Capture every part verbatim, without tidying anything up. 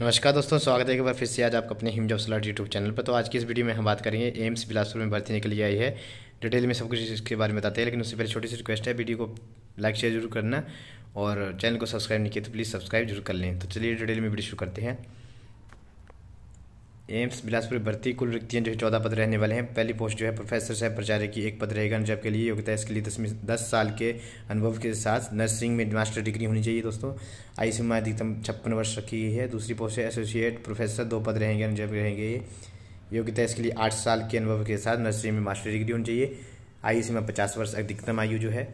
नमस्कार दोस्तों, स्वागत है एक बार फिर से आज आपका अपने हिमजा उस्लाट यूट्यूब चैनल पर। तो आज की इस वीडियो में हम बात करेंगे एम्स बिलासपुर में भर्ती निकली आई है, डिटेल में सब कुछ इसके बारे में बताते हैं। लेकिन उससे पहले छोटी सी रिक्वेस्ट है, वीडियो को लाइक शेयर जरूर करना और चैनल को सब्सक्राइब नहीं किया तो प्लीज़ सब्सक्राइब जरूर कर लें। तो चलिए डिटेल में वीडियो शुरू करते हैं। एम्स बिलासपुर भर्ती कुल रिक्तियाँ जो है चौदह पद रहने वाले हैं। पहली पोस्ट जो है प्रोफेसर साहब प्राचार्य की एक पद रहेगा जॉब के लिए। योग्यता इसके लिए दसवीं दस साल के अनुभव के साथ नर्सिंग में मास्टर डिग्री होनी चाहिए। दोस्तों आयु सीमा अधिकतम छप्पन वर्ष रखी गई है। दूसरी पोस्ट है एसोसिएट प्रोफेसर, दो पद रहेंगे जॉब रहेंगे। योग्यता इसके लिए आठ साल के अनुभव के साथ नर्सिंग में मास्टर डिग्री होनी चाहिए। आयु सीमा पचास वर्ष अधिकतम आयु जो है।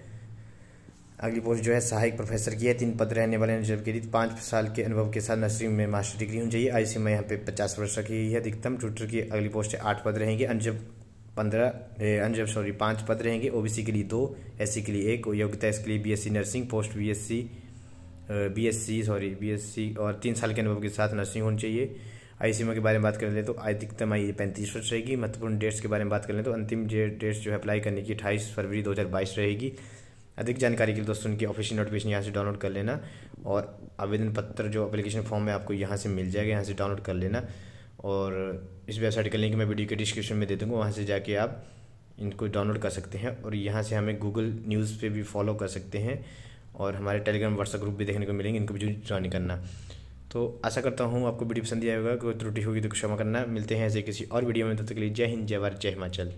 अगली पोस्ट जो है सहायक प्रोफेसर की है, तीन पद रहने वाले हैं जॉब के लिए। पाँच साल के अनुभव के साथ नर्सरी में मास्टर डिग्री होनी चाहिए। आयु सीमा यहाँ पे पचास वर्ष रखी गई है अधिकतम। ट्यूटर की अगली पोस्ट है आठ पद रहेंगे, अनजब पंद्रह अनजब सॉरी पाँच पद रहेंगे। ओबीसी के लिए दो, एससी के लिए एक। योग्यता इसके लिए BSc nursing, post BSc BSc sorry BSc और तीन साल के अनुभव के साथ नर्सिंग होनी चाहिए। आयु सीमा के बारे में बात कर लें तो अधिकतम आयु पैंतीस वर्ष रहेगी। महत्वपूर्ण डेट्स के बारे में बात कर लें तो अंतिम डेट्स जो है अप्लाई करने की अट्ठाईस फरवरी दो हज़ार बाईस रहेगी। अधिक जानकारी के लिए दोस्तों उनकी ऑफिशियल नोटिफिकेशन यहाँ से डाउनलोड कर लेना और आवेदन पत्र जो एप्लीकेशन फॉर्म में आपको यहाँ से मिल जाएगा, यहाँ से डाउनलोड कर लेना। और इस वेबसाइट का लिंक मैं वीडियो के डिस्क्रिप्शन में दे दूँगा, वहाँ से जाके आप इनको डाउनलोड कर सकते हैं। और यहाँ से हमें गूगल न्यूज़ पे भी फॉलो कर सकते हैं और हमारे टेलीग्राम व्हाट्सएप ग्रुप भी देखने को मिलेंगे, इनको भी ज्वाइन करना। तो आशा करता हूँ आपको वीडियो पसंद आया होगा। कोई त्रुटि होगी तो क्षमा करना। मिलते हैं ऐसे किसी और वीडियो में, तब तक के लिए जय हिंद, जय भारत, जय हिमाचल।